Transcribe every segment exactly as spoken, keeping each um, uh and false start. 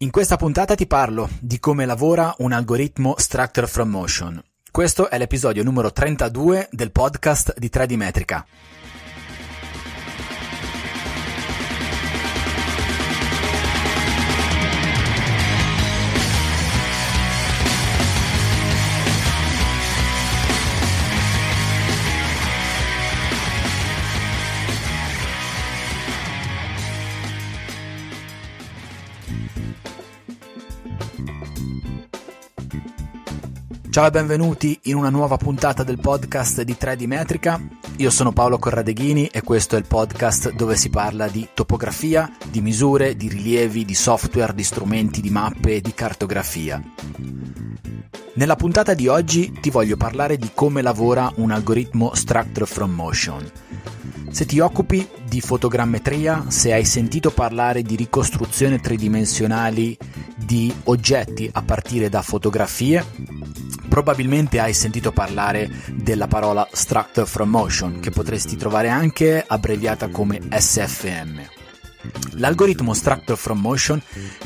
In questa puntata ti parlo di come lavora un algoritmo Structure from Motion. Questo è l'episodio numero trentadue del podcast di tre D Metrica. Ciao e benvenuti in una nuova puntata del podcast di tre D Metrica. Io sono Paolo Corradeghini e questo è il podcast dove si parla di topografia, di misure, di rilievi, di software, di strumenti, di mappe e di cartografia. Nella puntata di oggi ti voglio parlare di come lavora un algoritmo Structure from Motion. Se ti occupi di fotogrammetria, se hai sentito parlare di ricostruzione tridimensionali di oggetti a partire da fotografie, probabilmente hai sentito parlare della parola Structure from Motion, che potresti trovare anche abbreviata come S F M. L'algoritmo Structure from Motion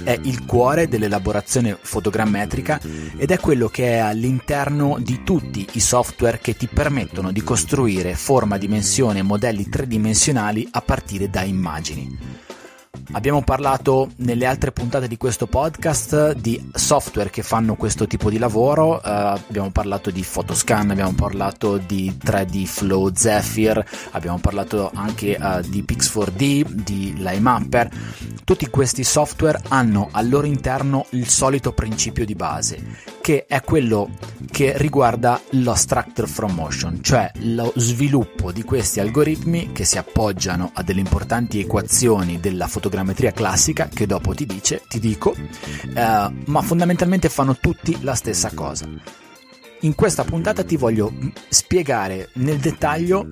è il cuore dell'elaborazione fotogrammetrica ed è quello che è all'interno di tutti i software che ti permettono di costruire forma, dimensione e modelli tridimensionali a partire da immagini. Abbiamo parlato nelle altre puntate di questo podcast di software che fanno questo tipo di lavoro, uh, abbiamo parlato di Photoscan, abbiamo parlato di tre D Flow Zephyr, abbiamo parlato anche uh, di Pix four D, di Limeupper. Tutti questi software hanno al loro interno il solito principio di base, che è quello che riguarda lo Structure from Motion, cioè lo sviluppo di questi algoritmi che si appoggiano a delle importanti equazioni della fotogrammetria classica, che dopo ti dice, ti dico, eh, ma fondamentalmente fanno tutti la stessa cosa. In questa puntata ti voglio spiegare nel dettaglio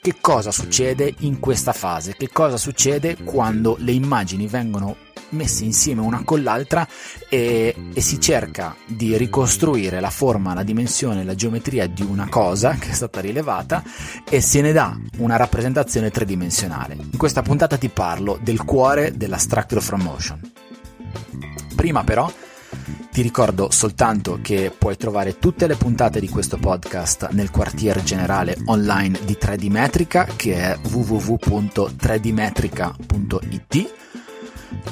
che cosa succede in questa fase, che cosa succede quando le immagini vengono messe insieme una con l'altra e, e si cerca di ricostruire la forma, la dimensione, la geometria di una cosa che è stata rilevata e se ne dà una rappresentazione tridimensionale. In questa puntata ti parlo del cuore della Structure from Motion. Prima però ti ricordo soltanto che puoi trovare tutte le puntate di questo podcast nel quartier generale online di tre D Metrica, che è w w w punto tre d metrica punto i t.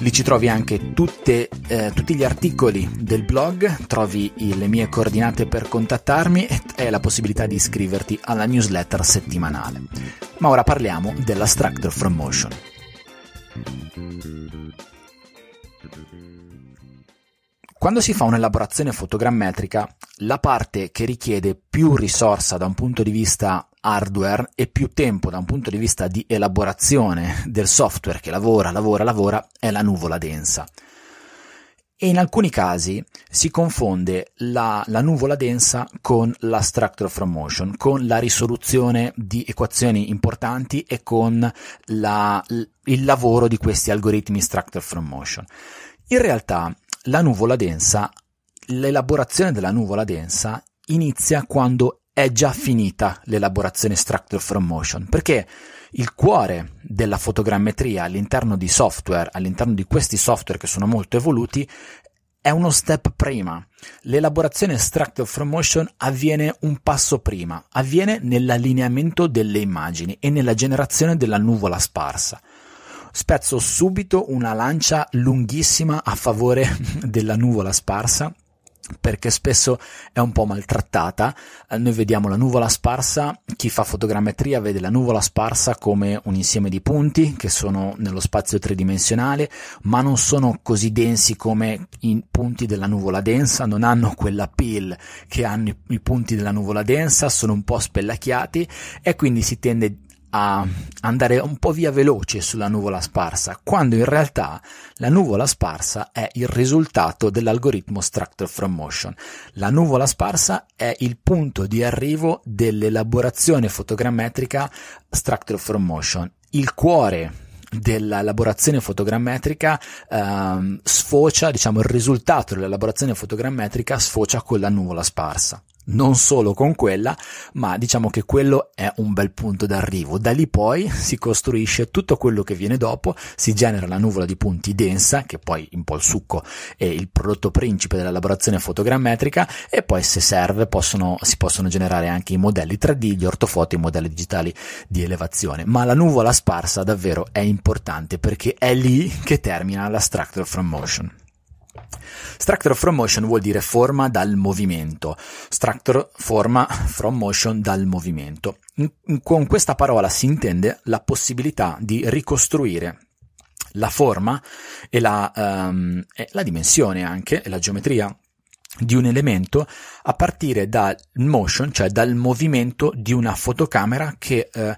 Lì ci trovi anche tutte, eh, tutti gli articoli del blog, trovi i, le mie coordinate per contattarmi e, e la possibilità di iscriverti alla newsletter settimanale. Ma ora parliamo della Structure from Motion. Quando si fa un'elaborazione fotogrammetrica, la parte che richiede più risorsa da un punto di vista hardware e più tempo da un punto di vista di elaborazione del software che lavora, lavora, lavora, è la nuvola densa. E in alcuni casi si confonde la, la nuvola densa con la Structure from Motion, con la risoluzione di equazioni importanti e con la, il lavoro di questi algoritmi Structure from Motion. In realtà la nuvola densa, l'elaborazione della nuvola densa inizia quando è già finita l'elaborazione Structure from Motion, perché il cuore della fotogrammetria all'interno di software, all'interno di questi software che sono molto evoluti, è uno step prima. L'elaborazione Structure from Motion avviene un passo prima, avviene nell'allineamento delle immagini e nella generazione della nuvola sparsa. Spezzo subito una lancia lunghissima a favore della nuvola sparsa, perché spesso è un po' maltrattata. Noi vediamo la nuvola sparsa, chi fa fotogrammetria vede la nuvola sparsa come un insieme di punti che sono nello spazio tridimensionale, ma non sono così densi come i punti della nuvola densa, non hanno quell'appeal che hanno i punti della nuvola densa, sono un po' spellacchiati e quindi si tende a andare un po' via veloce sulla nuvola sparsa, quando in realtà la nuvola sparsa è il risultato dell'algoritmo Structure from Motion. La nuvola sparsa è il punto di arrivo dell'elaborazione fotogrammetrica Structure from Motion. Il cuore dell'elaborazione fotogrammetrica ehm, sfocia, diciamo il risultato dell'elaborazione fotogrammetrica sfocia con la nuvola sparsa. non solo con quella, ma diciamo che quello è un bel punto d'arrivo. Da lì poi si costruisce tutto quello che viene dopo, si genera la nuvola di punti densa, che poi un po' il succo è il prodotto principe dell'elaborazione fotogrammetrica, e poi se serve possono, si possono generare anche i modelli tre D, gli ortofoto, i modelli digitali di elevazione. Ma la nuvola sparsa davvero è importante, perché è lì che termina la Structure from Motion. Structure from motion vuol dire forma dal movimento. Structure, forma, from motion, dal movimento. Con questa parola si intende la possibilità di ricostruire la forma e la, um, e la dimensione anche, e la geometria di un elemento a partire dal motion, cioè dal movimento di una fotocamera che... Uh,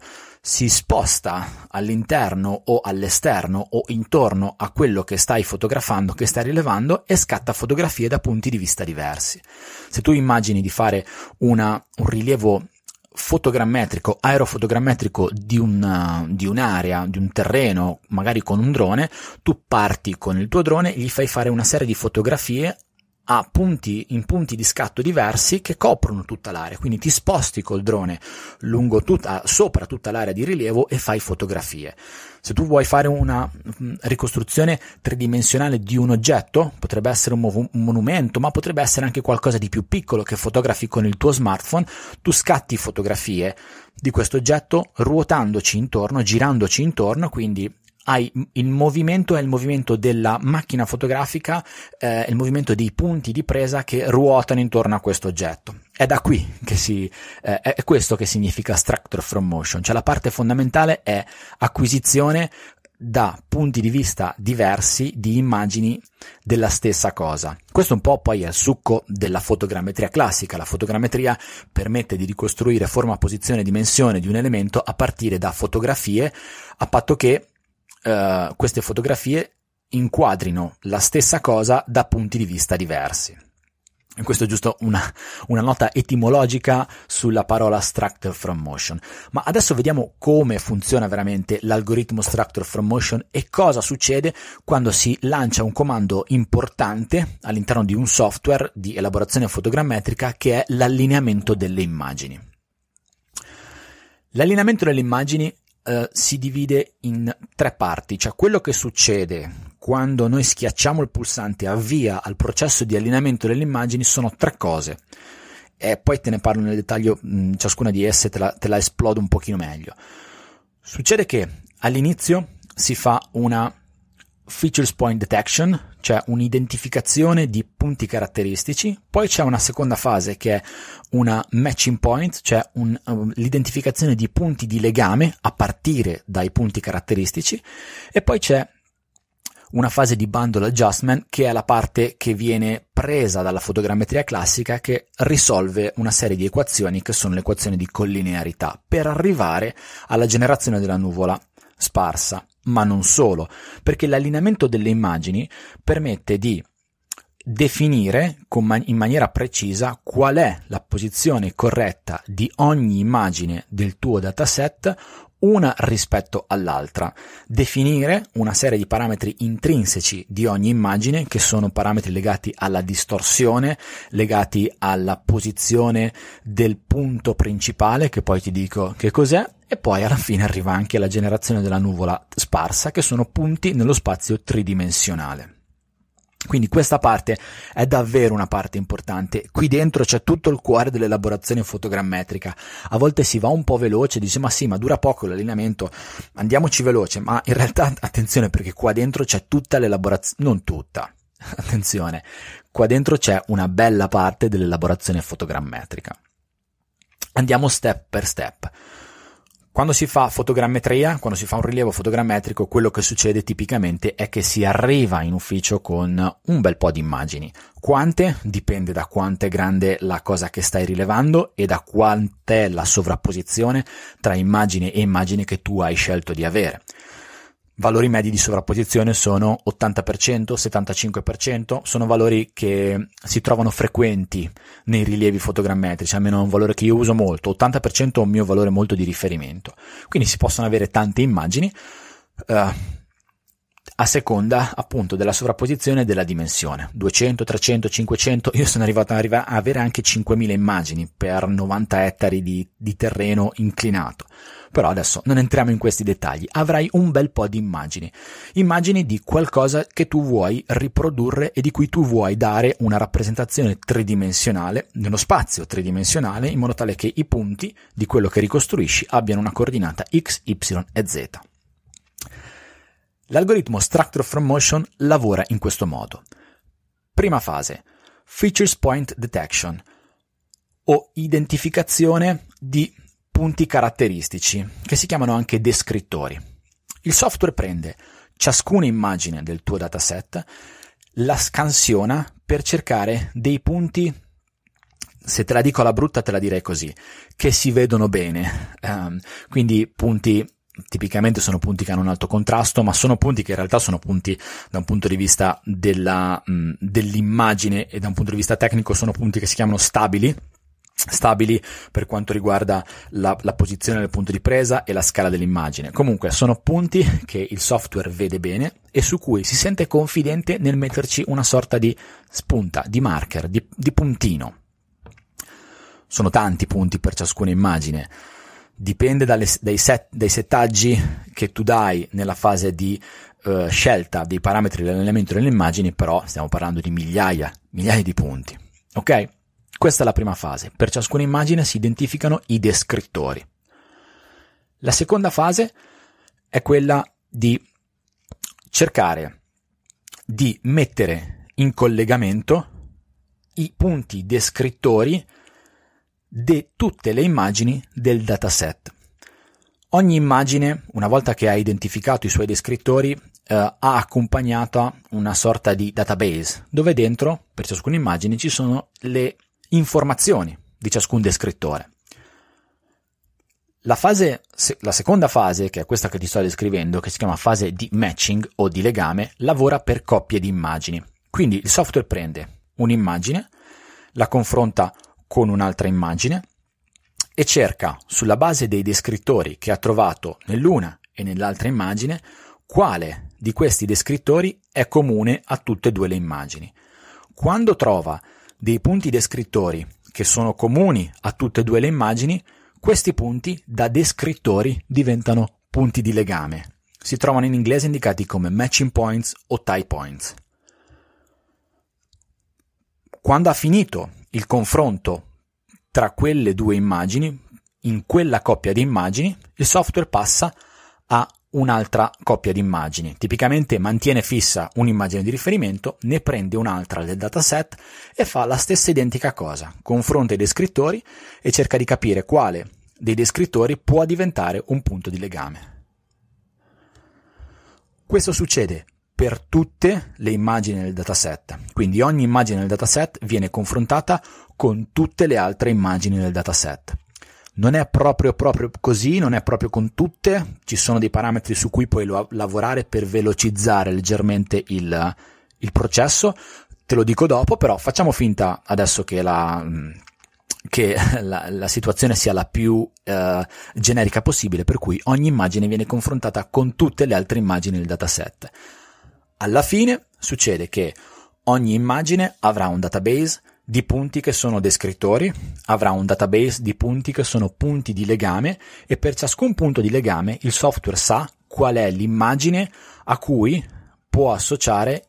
si sposta all'interno o all'esterno o intorno a quello che stai fotografando, che stai rilevando, e scatta fotografie da punti di vista diversi. Se tu immagini di fare una, un rilievo fotogrammetrico, aerofotogrammetrico di un, di un'area, di un terreno, magari con un drone, tu parti con il tuo drone, gli fai fare una serie di fotografie a punti, in punti di scatto diversi che coprono tutta l'area, quindi ti sposti col drone lungo tutta, sopra tutta l'area di rilievo e fai fotografie. Se tu vuoi fare una ricostruzione tridimensionale di un oggetto, potrebbe essere un monumento, ma potrebbe essere anche qualcosa di più piccolo che fotografi con il tuo smartphone, tu scatti fotografie di questo oggetto ruotandoci intorno, girandoci intorno, quindi hai il movimento, è il movimento della macchina fotografica, eh, il movimento dei punti di presa che ruotano intorno a questo oggetto. È da qui che si, eh, è questo che significa structure from motion, cioè la parte fondamentale è acquisizione da punti di vista diversi di immagini della stessa cosa. Questo un po' poi è il succo della fotogrammetria classica. La fotogrammetria permette di ricostruire forma, posizione e dimensione di un elemento a partire da fotografie, a patto che Uh, queste fotografie inquadrino la stessa cosa da punti di vista diversi. E questo è giusto una, una nota etimologica sulla parola structure from motion. Ma adesso vediamo come funziona veramente l'algoritmo structure from motion e cosa succede quando si lancia un comando importante all'interno di un software di elaborazione fotogrammetrica, che è l'allineamento delle immagini. L'allineamento delle immagini Uh, si divide in tre parti, cioè quello che succede quando noi schiacciamo il pulsante avvia al processo di allineamento delle immagini sono tre cose, e poi te ne parlo nel dettaglio, mh, ciascuna di esse te la, te la esplodo un pochino meglio. Succede che all'inizio si fa una Feature Point Detection, cioè un'identificazione di punti caratteristici, poi c'è una seconda fase che è una Matching Point, cioè un, um, l'identificazione di punti di legame a partire dai punti caratteristici, e poi c'è una fase di Bundle Adjustment, che è la parte che viene presa dalla fotogrammetria classica, che risolve una serie di equazioni che sono le equazioni di collinearità, per arrivare alla generazione della nuvola sparsa. Ma non solo, perché l'allineamento delle immagini permette di definire in maniera precisa qual è la posizione corretta di ogni immagine del tuo dataset, una rispetto all'altra, definire una serie di parametri intrinseci di ogni immagine, che sono parametri legati alla distorsione, legati alla posizione del punto principale, che poi ti dico che cos'è, e poi alla fine arriva anche la generazione della nuvola sparsa, che sono punti nello spazio tridimensionale. Quindi questa parte è davvero una parte importante, qui dentro c'è tutto il cuore dell'elaborazione fotogrammetrica. A volte si va un po' veloce, dice ma sì, ma dura poco l'allineamento, andiamoci veloce, ma in realtà attenzione, perché qua dentro c'è tutta l'elaborazione, non tutta, attenzione, qua dentro c'è una bella parte dell'elaborazione fotogrammetrica. Andiamo step per step. Quando si fa fotogrammetria, quando si fa un rilievo fotogrammetrico, quello che succede tipicamente è che si arriva in ufficio con un bel po' di immagini. Quante? Dipende da quanto è grande la cosa che stai rilevando e da quant'è la sovrapposizione tra immagine e immagine che tu hai scelto di avere. Valori medi di sovrapposizione sono ottanta per cento, settantacinque per cento, sono valori che si trovano frequenti nei rilievi fotogrammetrici, almeno è un valore che io uso molto, ottanta per cento è un mio valore molto di riferimento. Quindi si possono avere tante immagini, eh, a seconda appunto della sovrapposizione e della dimensione, duecento, trecento, cinquecento, io sono arrivato ad arrivare a avere anche cinquemila immagini per novanta ettari di, di terreno inclinato, però adesso non entriamo in questi dettagli. Avrai un bel po' di immagini, immagini di qualcosa che tu vuoi riprodurre e di cui tu vuoi dare una rappresentazione tridimensionale, nello spazio tridimensionale, in modo tale che i punti di quello che ricostruisci abbiano una coordinata x, y e z. L'algoritmo Structure from Motion lavora in questo modo. Prima fase, Feature Points Detection o identificazione di punti caratteristici, che si chiamano anche descrittori. Il software prende ciascuna immagine del tuo dataset, la scansiona per cercare dei punti, se te la dico alla brutta te la direi così, che si vedono bene, um, quindi punti... tipicamente sono punti che hanno un alto contrasto, ma sono punti che in realtà sono punti da un punto di vista della, mh, dell'immagine e da un punto di vista tecnico sono punti che si chiamano stabili, stabili per quanto riguarda la, la posizione del punto di presa e la scala dell'immagine. Comunque sono punti che il software vede bene e su cui si sente confidente nel metterci una sorta di spunta, di marker, di, di puntino. Sono tanti punti per ciascuna immagine. Dipende dalle, dai, set, dai settaggi che tu dai nella fase di eh, scelta dei parametri dell'allineamento delle immagini, però stiamo parlando di migliaia, migliaia di punti. Ok? Questa è la prima fase. Per ciascuna immagine si identificano i descrittori. La seconda fase è quella di cercare di mettere in collegamento i punti descrittori di tutte le immagini del dataset. Ogni immagine, una volta che ha identificato i suoi descrittori, eh, ha accompagnata una sorta di database, dove dentro, per ciascuna immagine, ci sono le informazioni di ciascun descrittore. La fase, la seconda fase, che è questa che ti sto descrivendo, che si chiama fase di matching o di legame, lavora per coppie di immagini. Quindi il software prende un'immagine, la confronta con un'altra immagine e cerca, sulla base dei descrittori che ha trovato nell'una e nell'altra immagine, quale di questi descrittori è comune a tutte e due le immagini. Quando trova dei punti descrittori che sono comuni a tutte e due le immagini, questi punti da descrittori diventano punti di legame. Si trovano in inglese indicati come Matching Points o Tie Points. Quando ha finito il confronto tra quelle due immagini, in quella coppia di immagini, il software passa a un'altra coppia di immagini. Tipicamente mantiene fissa un'immagine di riferimento, ne prende un'altra del dataset e fa la stessa identica cosa. Confronta i descrittori e cerca di capire quale dei descrittori può diventare un punto di legame. Questo succede per tutte le immagini del dataset, quindi ogni immagine del dataset viene confrontata con tutte le altre immagini del dataset. Non è proprio, proprio così, non è proprio con tutte, ci sono dei parametri su cui puoi lavorare per velocizzare leggermente il, il processo, te lo dico dopo, però facciamo finta adesso che la... che la, la situazione sia la più eh, generica possibile, per cui ogni immagine viene confrontata con tutte le altre immagini del dataset. Alla fine succede che ogni immagine avrà un database di punti che sono descrittori, avrà un database di punti che sono punti di legame e per ciascun punto di legame il software sa qual è l'immagine a cui può associare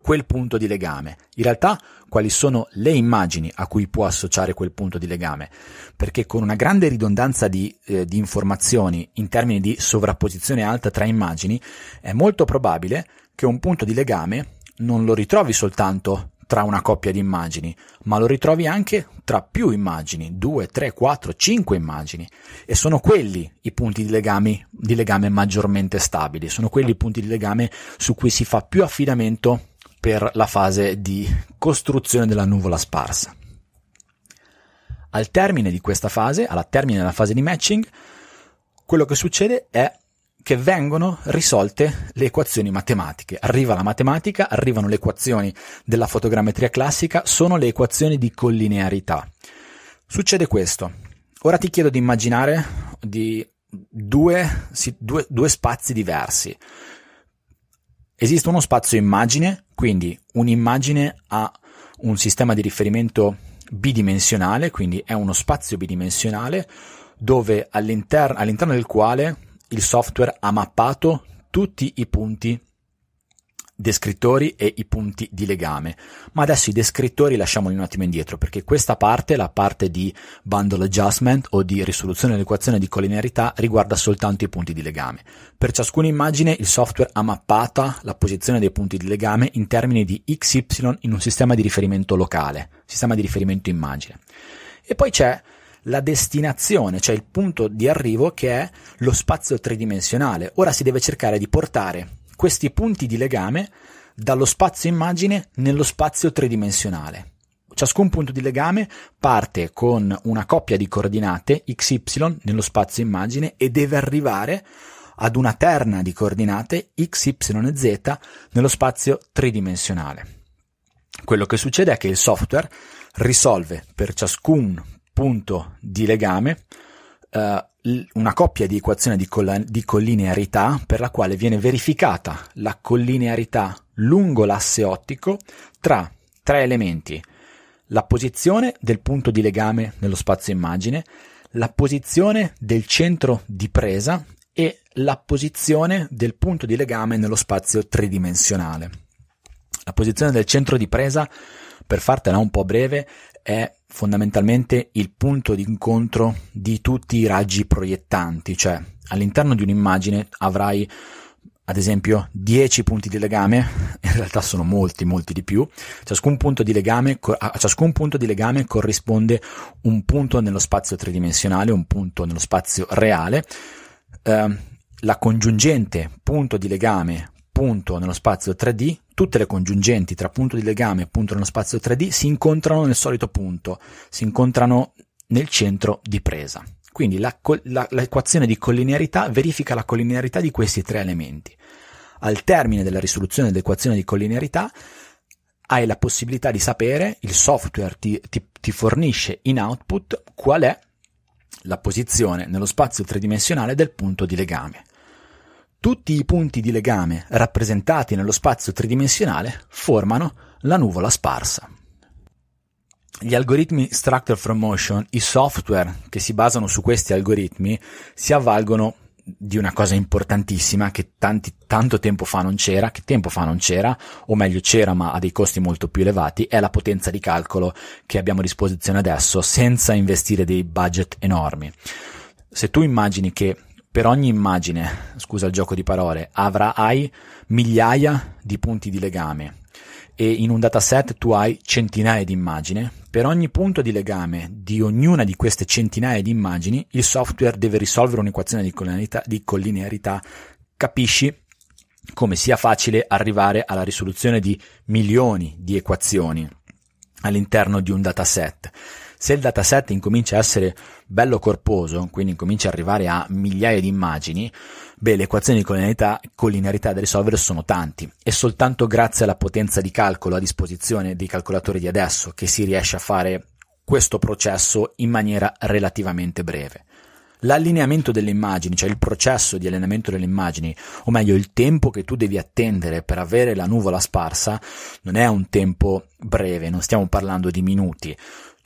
quel punto di legame. In realtà quali sono le immagini a cui può associare quel punto di legame, perché con una grande ridondanza di, eh, di informazioni in termini di sovrapposizione alta tra immagini è molto probabile che un punto di legame non lo ritrovi soltanto tra una coppia di immagini, ma lo ritrovi anche tra più immagini, due, tre, quattro, cinque immagini, e sono quelli i punti di legame, di legame maggiormente stabili, sono quelli i punti di legame su cui si fa più affidamento per la fase di costruzione della nuvola sparsa. Al termine di questa fase, alla termine della fase di matching, quello che succede è che vengono risolte le equazioni matematiche. Arriva la matematica, arrivano le equazioni della fotogrammetria classica, sono le equazioni di collinearità. Succede questo. Ora ti chiedo di immaginare di due, due, due spazi diversi. Esiste uno spazio immagine, quindi un'immagine ha un sistema di riferimento bidimensionale, quindi è uno spazio bidimensionale dove all'inter- all'interno del quale il software ha mappato tutti i punti descrittori e i punti di legame. Ma adesso i descrittori lasciamoli un attimo indietro, perché questa parte, la parte di bundle adjustment o di risoluzione dell'equazione di collinearità, riguarda soltanto i punti di legame. Per ciascuna immagine il software ha mappata la posizione dei punti di legame in termini di x y in un sistema di riferimento locale, sistema di riferimento immagine. E poi c'è la destinazione, cioè il punto di arrivo, che è lo spazio tridimensionale. Ora si deve cercare di portare questi punti di legame dallo spazio immagine nello spazio tridimensionale. Ciascun punto di legame parte con una coppia di coordinate x y nello spazio immagine e deve arrivare ad una terna di coordinate x, y e z nello spazio tridimensionale. Quello che succede è che il software risolve per ciascun punto di legame eh, una coppia di equazione di, coll- di collinearità, per la quale viene verificata la collinearità lungo l'asse ottico tra tre elementi: la posizione del punto di legame nello spazio immagine, la posizione del centro di presa e la posizione del punto di legame nello spazio tridimensionale. La posizione del centro di presa, per fartela un po' breve, è fondamentalmente il punto d'incontro di tutti i raggi proiettanti, cioè all'interno di un'immagine avrai ad esempio dieci punti di legame, in realtà sono molti molti di più. Ciascun punto di legame, a ciascun punto di legame corrisponde un punto nello spazio tridimensionale, un punto nello spazio reale. Eh, la congiungente punto di legame punto nello spazio tre D, tutte le congiungenti tra punto di legame e punto nello spazio tre D si incontrano nel solito punto, si incontrano nel centro di presa. Quindi la, la, l'equazione di collinearità verifica la collinearità di questi tre elementi. Al termine della risoluzione dell'equazione di collinearità hai la possibilità di sapere, il software ti, ti, ti fornisce in output qual è la posizione nello spazio tridimensionale del punto di legame. Tutti i punti di legame rappresentati nello spazio tridimensionale formano la nuvola sparsa. Gli algoritmi Structure from Motion, i software che si basano su questi algoritmi, si avvalgono di una cosa importantissima che tanti, tanto tempo fa non c'era, che tempo fa non c'era, o meglio c'era ma a dei costi molto più elevati, è la potenza di calcolo che abbiamo a disposizione adesso senza investire dei budget enormi. Se tu immagini che per ogni immagine, scusa il gioco di parole, avrà, hai migliaia di punti di legame e in un dataset tu hai centinaia di immagini, per ogni punto di legame di ognuna di queste centinaia di immagini il software deve risolvere un'equazione di collinearità, di collinearità. Capisci come sia facile arrivare alla risoluzione di milioni di equazioni all'interno di un dataset. Se il dataset incomincia a essere bello corposo, quindi incomincia ad arrivare a migliaia di immagini, beh, le equazioni di collinearità, collinearità da risolvere sono tanti, e soltanto grazie alla potenza di calcolo a disposizione dei calcolatori di adesso che si riesce a fare questo processo in maniera relativamente breve. L'allineamento delle immagini, cioè il processo di allineamento delle immagini, o meglio il tempo che tu devi attendere per avere la nuvola sparsa, non è un tempo breve, non stiamo parlando di minuti.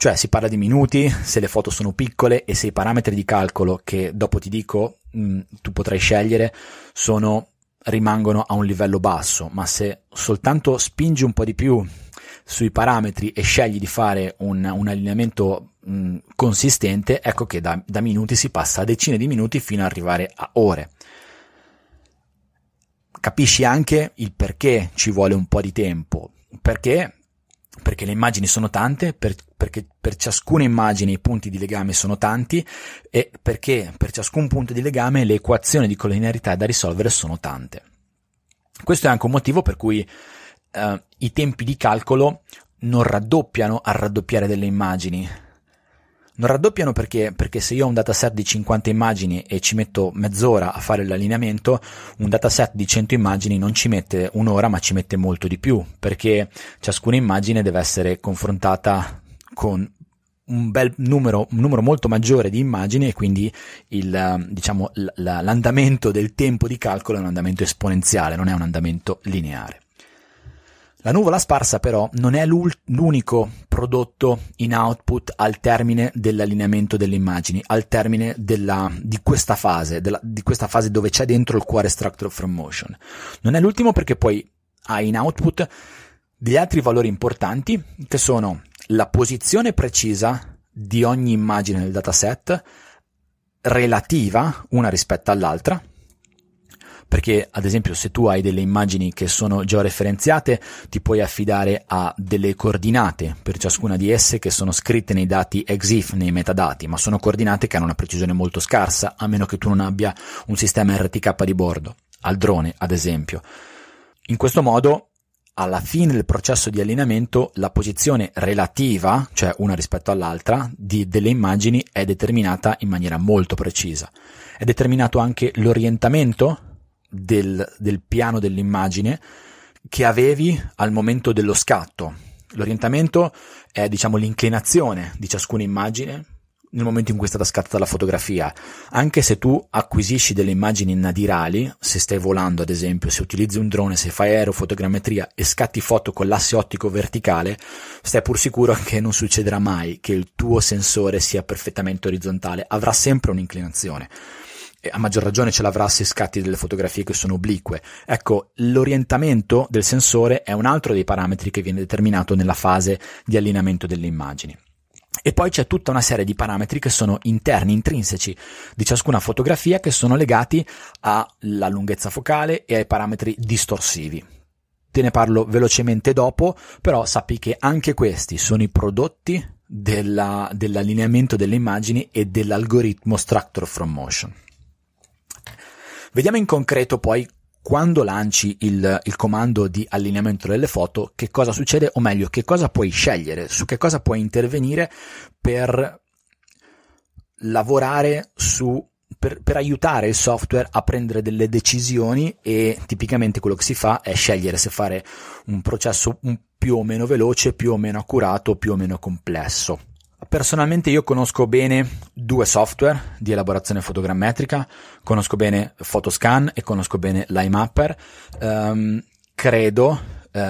Cioè si parla di minuti se le foto sono piccole e se i parametri di calcolo che dopo ti dico mh, tu potrai scegliere sono, rimangono a un livello basso, ma se soltanto spingi un po' di più sui parametri e scegli di fare un, un allineamento mh, consistente, ecco che da, da minuti si passa a decine di minuti fino ad arrivare a ore. Capisci anche il perché ci vuole un po' di tempo, perché... perché le immagini sono tante, per, perché per ciascuna immagine i punti di legame sono tanti e perché per ciascun punto di legame le equazioni di collinearità da risolvere sono tante. Questo è anche un motivo per cui eh, i tempi di calcolo non raddoppiano al raddoppiare delle immagini. Non raddoppiano perché, perché se io ho un dataset di cinquanta immagini e ci metto mezz'ora a fare l'allineamento, un dataset di cento immagini non ci mette un'ora ma ci mette molto di più, perché ciascuna immagine deve essere confrontata con un bel numero, un numero molto maggiore di immagini, e quindi il, diciamo, l'andamento del tempo di calcolo è un andamento esponenziale, non è un andamento lineare. La nuvola sparsa però non è l'unico prodotto in output al termine dell'allineamento delle immagini, al termine della, di questa fase, della, di questa fase dove c'è dentro il cuore Structure from Motion. Non è l'ultimo perché poi hai in output degli altri valori importanti, che sono la posizione precisa di ogni immagine nel dataset relativa una rispetto all'altra, perché ad esempio se tu hai delle immagini che sono georeferenziate ti puoi affidare a delle coordinate per ciascuna di esse che sono scritte nei dati EXIF, nei metadati, ma sono coordinate che hanno una precisione molto scarsa, a meno che tu non abbia un sistema R T K di bordo, al drone ad esempio. In questo modo alla fine del processo di allineamento la posizione relativa, cioè una rispetto all'altra, di, delle immagini è determinata in maniera molto precisa. È determinato anche l'orientamento Del, del piano dell'immagine che avevi al momento dello scatto. L'orientamento è, diciamo, l'inclinazione di ciascuna immagine nel momento in cui è stata scattata la fotografia. Anche se tu acquisisci delle immagini nadirali, se stai volando ad esempio, se utilizzi un drone, se fai aerofotogrammetria e scatti foto con l'asse ottico verticale, stai pur sicuro che non succederà mai che il tuo sensore sia perfettamente orizzontale, avrà sempre un'inclinazione. E a maggior ragione ce l'avrà se scatti delle fotografie che sono oblique. Ecco, l'orientamento del sensore è un altro dei parametri che viene determinato nella fase di allineamento delle immagini. E poi c'è tutta una serie di parametri che sono interni, intrinseci di ciascuna fotografia, che sono legati alla lunghezza focale e ai parametri distorsivi. Te ne parlo velocemente dopo, però sappi che anche questi sono i prodotti della, dell'allineamento delle immagini e dell'algoritmo Structure from Motion. Vediamo in concreto poi quando lanci il, il comando di allineamento delle foto che cosa succede, o meglio che cosa puoi scegliere, su che cosa puoi intervenire per lavorare su, per, per aiutare il software a prendere delle decisioni. E tipicamente quello che si fa è scegliere se fare un processo più o meno veloce, più o meno accurato, più o meno complesso. Personalmente io conosco bene due software di elaborazione fotogrammetrica, conosco bene Photoscan e conosco bene Limeupper. Um, credo, uh,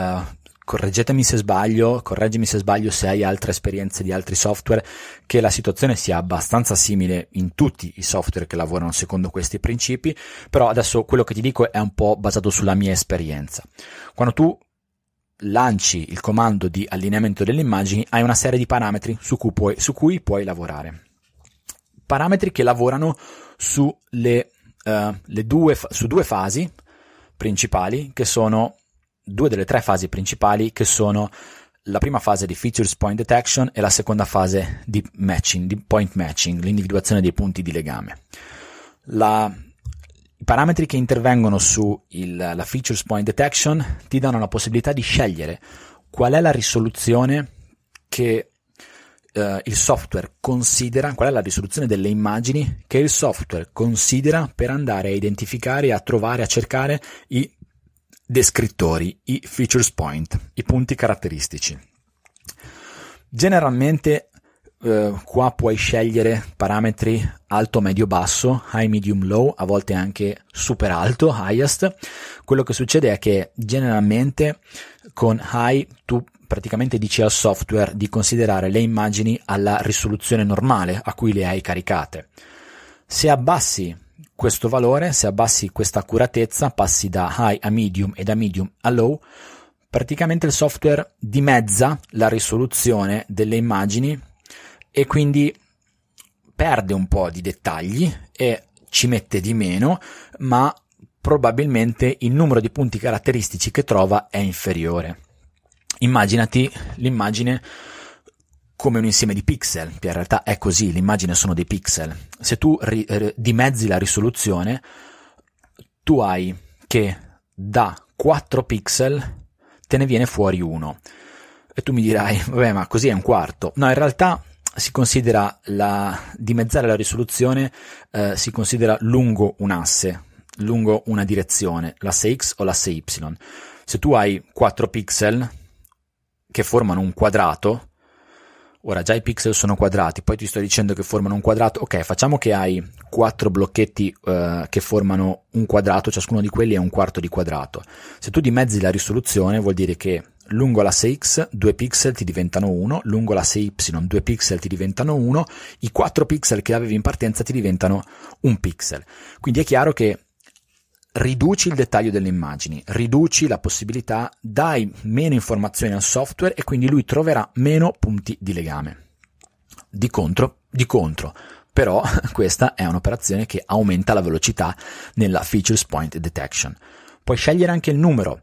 correggetemi se sbaglio, correggimi se sbaglio se hai altre esperienze di altri software, che la situazione sia abbastanza simile in tutti i software che lavorano secondo questi principi, però adesso quello che ti dico è un po' basato sulla mia esperienza. Quando tu lanci il comando di allineamento delle immagini, hai una serie di parametri su cui puoi, su cui puoi lavorare. Parametri che lavorano su le, uh, le due, su due fasi principali, che sono due delle tre fasi principali, che sono la prima fase di Feature Points Detection e la seconda fase di Matching, di Point Matching, l'individuazione dei punti di legame. La I parametri che intervengono sulla Feature Point Detection ti danno la possibilità di scegliere qual è la risoluzione che eh, il software considera, qual è la risoluzione delle immagini che il software considera per andare a identificare, a trovare, a cercare i descrittori, i feature point, i punti caratteristici. Generalmente Uh, qua puoi scegliere parametri alto, medio, basso, high, medium, low, a volte anche super alto, highest. Quello che succede è che generalmente con high tu praticamente dici al software di considerare le immagini alla risoluzione normale a cui le hai caricate. Se abbassi questo valore, se abbassi questa accuratezza, passi da high a medium e da medium a low, praticamente il software dimezza la risoluzione delle immagini e quindi perde un po' di dettagli e ci mette di meno, ma probabilmente il numero di punti caratteristici che trova è inferiore. Immaginati l'immagine come un insieme di pixel, che in realtà è così, l'immagine sono dei pixel. Se tu ri- dimezzi la risoluzione, tu hai che da quattro pixel te ne viene fuori uno. E tu mi dirai, vabbè, ma così è un quarto. No, in realtà si considera la dimezzare la risoluzione, eh, si considera lungo un asse, lungo una direzione, l'asse X o l'asse Y. Se tu hai quattro pixel che formano un quadrato, Ora già i pixel sono quadrati, poi ti sto dicendo che formano un quadrato. Ok, facciamo che hai quattro blocchetti eh, che formano un quadrato, ciascuno di quelli è un quarto di quadrato. Se tu dimezzi la risoluzione vuol dire che lungo l'asse X due pixel ti diventano uno, lungo l'asse Y due pixel ti diventano uno, i quattro pixel che avevi in partenza ti diventano un pixel. Quindi è chiaro che riduci il dettaglio delle immagini, riduci la possibilità, dai meno informazioni al software e quindi lui troverà meno punti di legame. Di contro, di contro, però questa è un'operazione che aumenta la velocità nella Feature Point Detection. Puoi scegliere anche il numero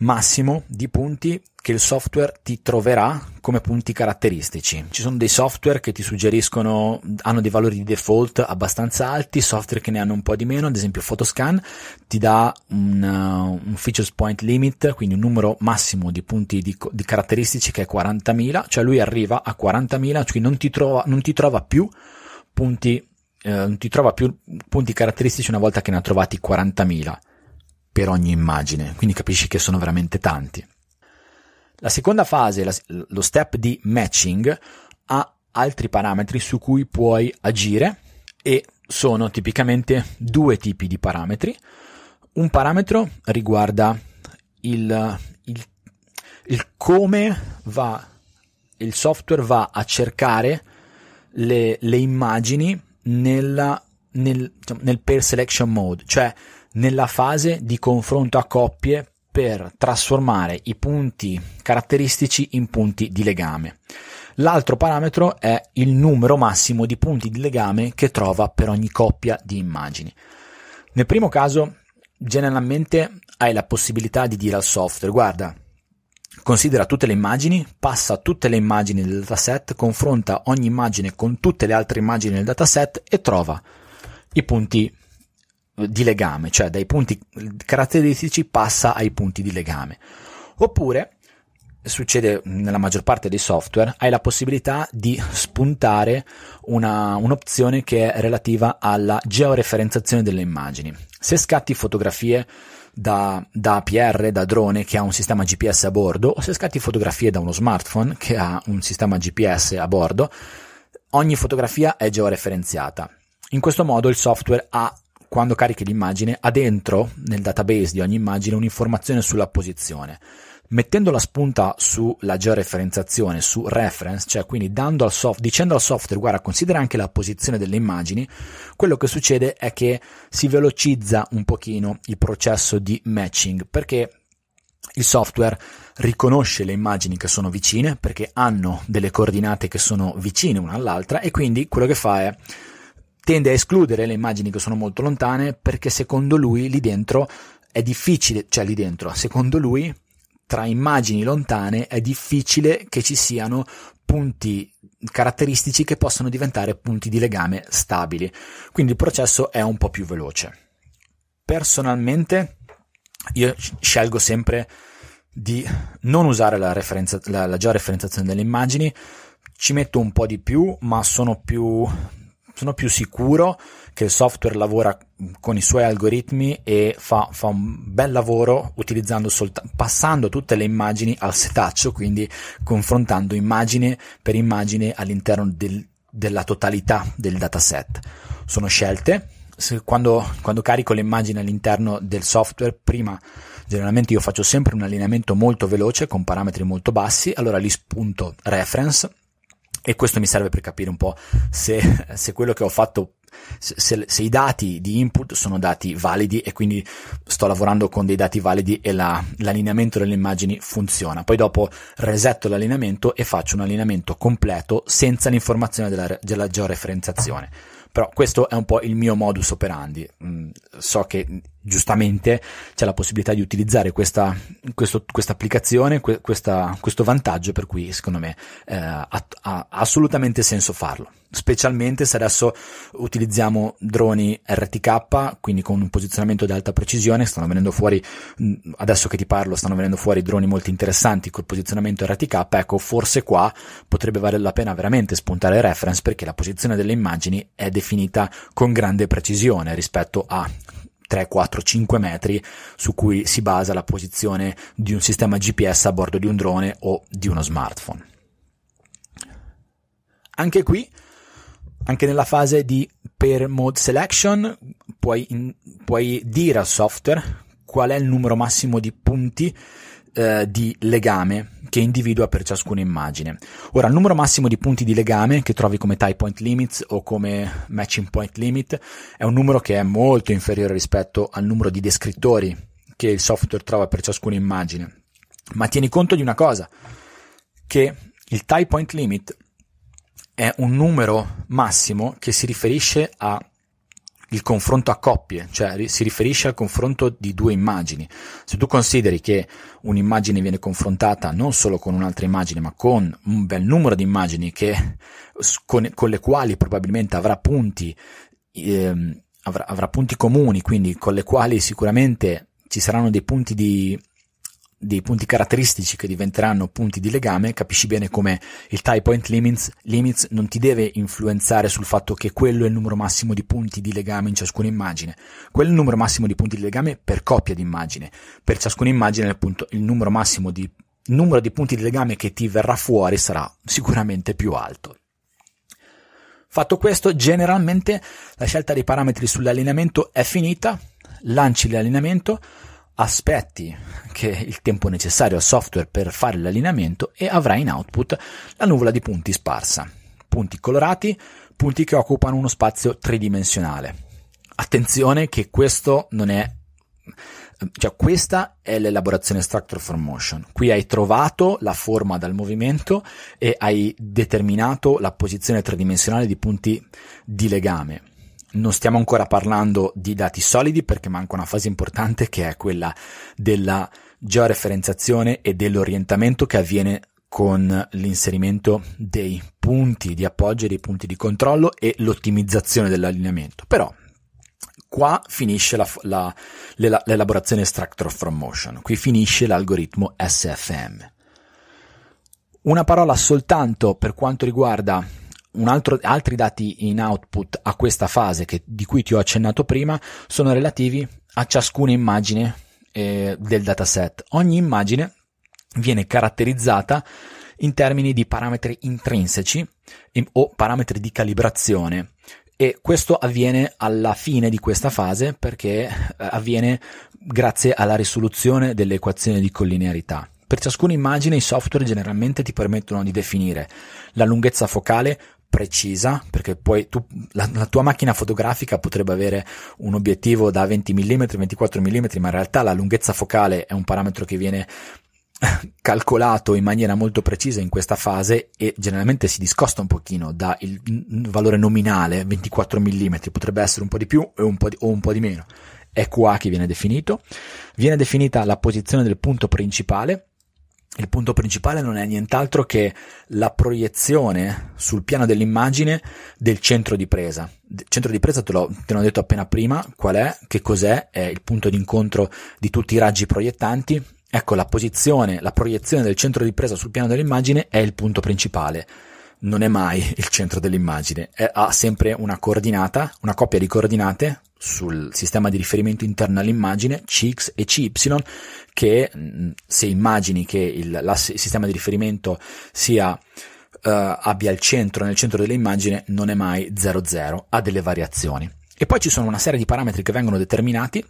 massimo di punti che il software ti troverà come punti caratteristici. Ci sono dei software che ti suggeriscono, hanno dei valori di default abbastanza alti, software che ne hanno un po' di meno, ad esempio Photoscan ti dà un, uh, un features point limit, quindi un numero massimo di punti di, di caratteristici che è quarantamila, cioè lui arriva a quarantamila, cioè non ti trova, non ti trova più punti, eh, non ti trova più punti caratteristici una volta che ne ha trovati quarantamila. Per ogni immagine, quindi capisci che sono veramente tanti. La seconda fase, la, lo step di matching, ha altri parametri su cui puoi agire e sono tipicamente due tipi di parametri. Un parametro riguarda il, il, il come va il software va a cercare le, le immagini nella, nel, nel pair selection mode, cioè nella fase di confronto a coppie per trasformare i punti caratteristici in punti di legame. L'altro parametro è il numero massimo di punti di legame che trova per ogni coppia di immagini. Nel primo caso, generalmente hai la possibilità di dire al software: guarda, considera tutte le immagini, passa tutte le immagini del dataset, confronta ogni immagine con tutte le altre immagini del dataset e trova i punti di legame, cioè dai punti caratteristici passa ai punti di legame. Oppure, succede nella maggior parte dei software, hai la possibilità di spuntare una, un'opzione che è relativa alla georeferenziazione delle immagini. Se scatti fotografie da, da A P R, da drone che ha un sistema G P S a bordo, o se scatti fotografie da uno smartphone che ha un sistema G P S a bordo, ogni fotografia è georeferenziata. In questo modo il software ha, quando carichi l'immagine, ha dentro nel database di ogni immagine un'informazione sulla posizione. Mettendo la spunta sulla georeferenziazione, su reference, cioè quindi dando al soft, dicendo al software: guarda, considera anche la posizione delle immagini, quello che succede è che si velocizza un pochino il processo di matching, perché il software riconosce le immagini che sono vicine, perché hanno delle coordinate che sono vicine una all'altra, e quindi quello che fa è tende a escludere le immagini che sono molto lontane, perché secondo lui lì dentro è difficile, cioè lì dentro, secondo lui tra immagini lontane è difficile che ci siano punti caratteristici che possano diventare punti di legame stabili. Quindi il processo è un po' più veloce. Personalmente io scelgo sempre di non usare la, referenza, la, la georeferenziazione delle immagini, ci metto un po' di più, ma sono più... sono più sicuro che il software lavora con i suoi algoritmi e fa, fa un bel lavoro utilizzando solta- passando tutte le immagini al setaccio, quindi confrontando immagine per immagine all'interno del, della totalità del dataset. Sono scelte. Se, quando, quando carico le immagini all'interno del software, prima generalmente io faccio sempre un allineamento molto veloce con parametri molto bassi, allora li spunto reference. E questo mi serve per capire un po' se, se quello che ho fatto, se, se i dati di input sono dati validi e quindi sto lavorando con dei dati validi e la, l'allineamento delle immagini funziona. Poi dopo resetto l'allineamento e faccio un allineamento completo senza l'informazione della, della georeferenziazione. Però questo è un po' il mio modus operandi. So che giustamente c'è la possibilità di utilizzare questa questo, questa applicazione, questa, questo vantaggio, per cui secondo me eh, ha, ha assolutamente senso farlo, specialmente se adesso utilizziamo droni R T K, quindi con un posizionamento di alta precisione. Stanno venendo fuori, adesso che ti parlo, stanno venendo fuori droni molto interessanti col posizionamento R T K. Ecco, forse qua potrebbe valere la pena veramente spuntare reference, perché la posizione delle immagini è definita con grande precisione rispetto a tre, quattro, cinque metri su cui si basa la posizione di un sistema G P S a bordo di un drone o di uno smartphone. Anche qui, anche nella fase di per mode selection, puoi, in, puoi dire al software qual è il numero massimo di punti eh, di legame che individua per ciascuna immagine. Ora, il numero massimo di punti di legame che trovi come tie point limits o come matching point limit è un numero che è molto inferiore rispetto al numero di descrittori che il software trova per ciascuna immagine. Ma tieni conto di una cosa, che il tie point limit è un numero massimo che si riferisce a il confronto a coppie, cioè si riferisce al confronto di due immagini. Se tu consideri che un'immagine viene confrontata non solo con un'altra immagine, ma con un bel numero di immagini che, con, con le quali probabilmente avrà punti, eh, avrà, avrà punti comuni, quindi con le quali sicuramente ci saranno dei punti di dei punti caratteristici che diventeranno punti di legame, capisci bene come il tie point limits, limits non ti deve influenzare sul fatto che quello è il numero massimo di punti di legame in ciascuna immagine. Quello è il numero massimo di punti di legame per coppia di immagine. Per ciascuna immagine il, punto, il numero massimo di il numero di punti di legame che ti verrà fuori sarà sicuramente più alto. Fatto questo, generalmente la scelta dei parametri sull'allineamento è finita, lanci l'allineamento, aspetti che il tempo necessario al software per fare l'allineamento e avrai in output la nuvola di punti sparsa, punti colorati, punti che occupano uno spazio tridimensionale. Attenzione che questo non è, cioè questa è l'elaborazione Structure from Motion. Qui hai trovato la forma dal movimento e hai determinato la posizione tridimensionale di punti di legame. Non stiamo ancora parlando di dati solidi perché manca una fase importante che è quella della georeferenziazione e dell'orientamento che avviene con l'inserimento dei punti di appoggio e dei punti di controllo e l'ottimizzazione dell'allineamento. Però qua finisce la, la, la, l'elaborazione Structure from Motion, qui finisce l'algoritmo S F M. Una parola soltanto per quanto riguarda Un altro, altri dati in output a questa fase che, di cui ti ho accennato prima, sono relativi a ciascuna immagine eh, del dataset. Ogni immagine viene caratterizzata in termini di parametri intrinseci in, o parametri di calibrazione, e questo avviene alla fine di questa fase perché eh, avviene grazie alla risoluzione delle equazioni di collinearità. Per ciascuna immagine i software generalmente ti permettono di definire la lunghezza focale precisa, perché poi tu, la, la tua macchina fotografica potrebbe avere un obiettivo da venti millimetri, ventiquattro millimetri, ma in realtà la lunghezza focale è un parametro che viene calcolato in maniera molto precisa in questa fase e generalmente si discosta un pochino dal valore nominale, ventiquattro millimetri, potrebbe essere un po' di più o un po' di, o un po' di meno. È qua che viene definito, viene definita la posizione del punto principale. Il punto principale non è nient'altro che la proiezione sul piano dell'immagine del centro di presa. Il centro di presa te l'ho, te l'ho detto appena prima, qual è, che cos'è, è il punto d'incontro di tutti i raggi proiettanti. Ecco, la posizione, la proiezione del centro di presa sul piano dell'immagine è il punto principale, non è mai il centro dell'immagine, è, ha sempre una coordinata, una coppia di coordinate sul sistema di riferimento interno all'immagine C X e C Y, che se immagini che il, la, il sistema di riferimento sia uh, abbia il centro nel centro dell'immagine, non è mai zero zero, ha delle variazioni. E poi ci sono una serie di parametri che vengono determinati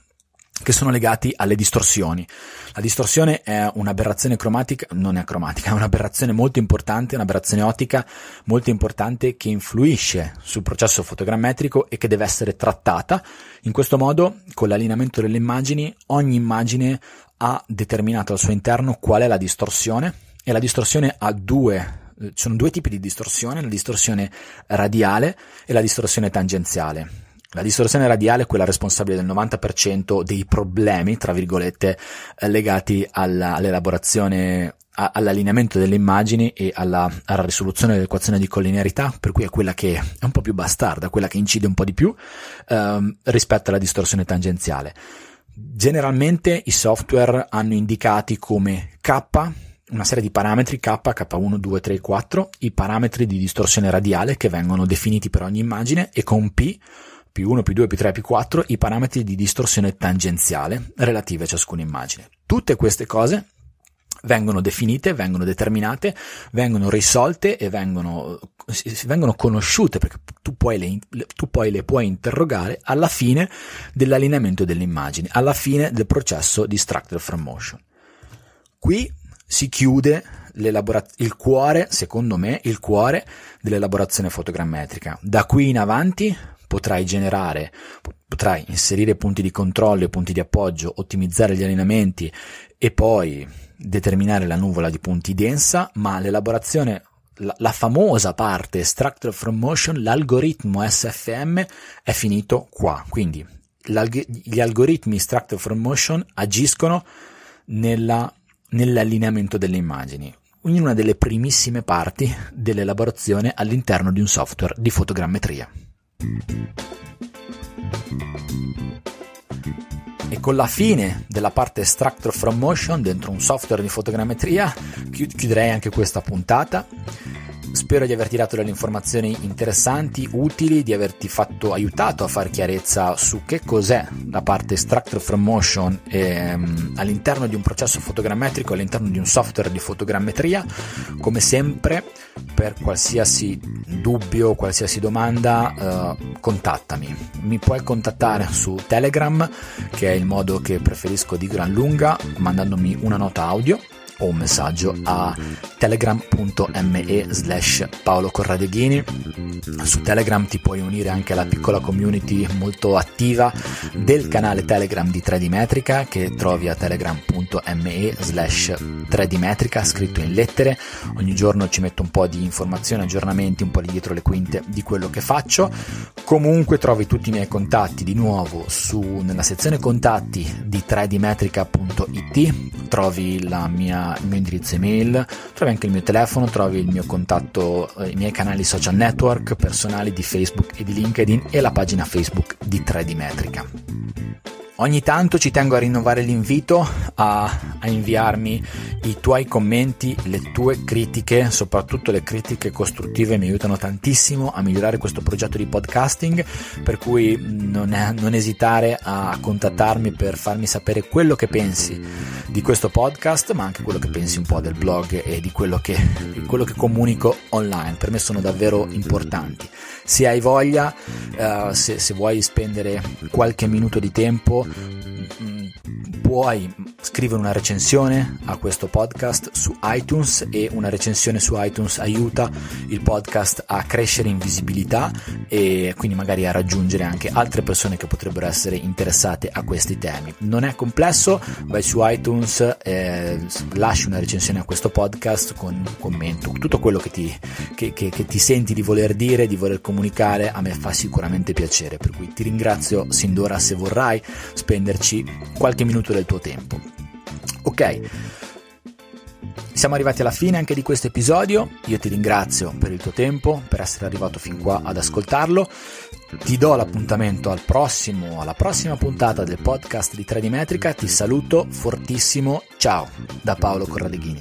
che sono legati alle distorsioni. La distorsione è un'aberrazione cromatica, non è cromatica, è un'aberrazione molto importante, un'aberrazione ottica molto importante che influisce sul processo fotogrammetrico e che deve essere trattata. In questo modo, con l'allineamento delle immagini, ogni immagine ha determinato al suo interno qual è la distorsione, e la distorsione ha due ci sono due tipi di distorsione, la distorsione radiale e la distorsione tangenziale. La distorsione radiale è quella responsabile del novanta per cento dei problemi, tra virgolette, legati alla, all'elaborazione, a, all'allineamento delle immagini e alla, alla risoluzione dell'equazione di collinearità, per cui è quella che è un po' più bastarda, quella che incide un po' di più ehm, rispetto alla distorsione tangenziale. Generalmente i software hanno indicati come K una serie di parametri K, K uno, due, tre, quattro, i parametri di distorsione radiale che vengono definiti per ogni immagine, e con P, P uno, P due, P tre, P quattro, i parametri di distorsione tangenziale relative a ciascuna immagine. Tutte queste cose vengono definite, vengono determinate, vengono risolte e vengono, vengono conosciute, perché tu poi, le, tu poi le puoi interrogare alla fine dell'allineamento delle immagini, alla fine del processo di Structure from Motion. Qui si chiude il cuore, secondo me, il cuore dell'elaborazione fotogrammetrica. Da qui in avanti potrai generare, potrai inserire punti di controllo, punti di appoggio, ottimizzare gli allineamenti e poi determinare la nuvola di punti densa, ma l'elaborazione, la, la famosa parte Structure from Motion, l'algoritmo S F M è finito qua. Quindi l'alg- gli algoritmi Structure from Motion agiscono nella nell'allineamento delle immagini, in una delle primissime parti dell'elaborazione all'interno di un software di fotogrammetria. E con la fine della parte Structure from Motion dentro un software di fotogrammetria chiuderei anche questa puntata. Spero di averti dato delle informazioni interessanti, utili, di averti fatto aiutato a far chiarezza su che cos'è la parte Structure from Motion ehm, all'interno di un processo fotogrammetrico, all'interno di un software di fotogrammetria. Come sempre, per qualsiasi dubbio, qualsiasi domanda, eh, contattami. Mi puoi contattare su Telegram, che è il modo che preferisco di gran lunga, mandandomi una nota audio o un messaggio a telegram.me slash Paolo Corradeghini. Su Telegram ti puoi unire anche alla piccola community molto attiva del canale Telegram di tre D Metrica, che trovi a telegram.me slash tre D Metrica scritto in lettere. Ogni giorno ci metto un po' di informazioni, aggiornamenti, un po' di dietro le quinte di quello che faccio. Comunque trovi tutti i miei contatti di nuovo su, nella sezione contatti di tre D metrica punto it, trovi la mia il mio indirizzo email, trovi anche il mio telefono, trovi il mio contatto, i miei canali social network personali di Facebook e di LinkedIn e la pagina Facebook di tre D Metrica. Ogni tanto ci tengo a rinnovare l'invito a, a inviarmi i tuoi commenti, le tue critiche, soprattutto le critiche costruttive mi aiutano tantissimo a migliorare questo progetto di podcasting, per cui non, è, non esitare a contattarmi per farmi sapere quello che pensi di questo podcast, ma anche quello che pensi un po' del blog e di quello che, di quello che comunico online. Per me sono davvero importanti. Se hai voglia, uh, se, se vuoi spendere qualche minuto di tempo, puoi scrivere una recensione a questo podcast su iTunes, e una recensione su iTunes aiuta il podcast a crescere in visibilità e quindi magari a raggiungere anche altre persone che potrebbero essere interessate a questi temi. Non è complesso, vai su iTunes, eh, lasci una recensione a questo podcast con un commento, tutto quello che ti, che, che, che ti senti di voler dire, di voler comunicare, a me fa sicuramente piacere, per cui ti ringrazio sin d'ora se vorrai spenderci qualche minuto del tuo tempo. Ok, siamo arrivati alla fine anche di questo episodio. Io ti ringrazio per il tuo tempo, per essere arrivato fin qua ad ascoltarlo. Ti do l'appuntamento al prossimo, alla prossima puntata del podcast di tre D Metrica. Ti saluto fortissimo, ciao da Paolo Corradeghini.